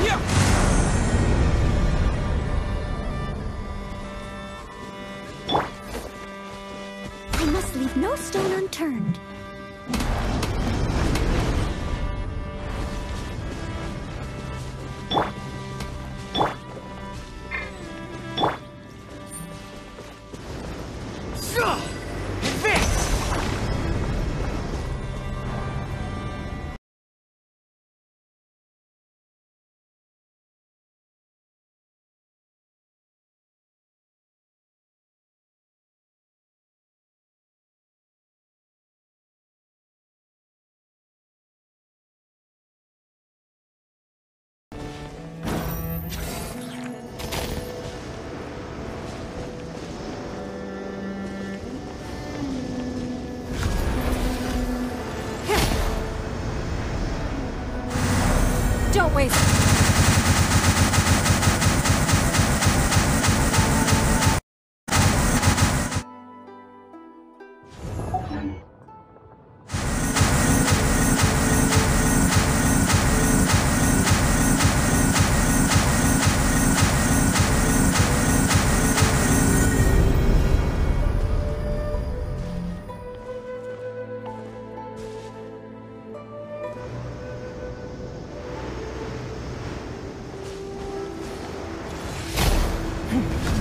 I must leave no stone unturned. Don't waste it.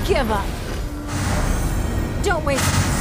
Give up. Don't waste.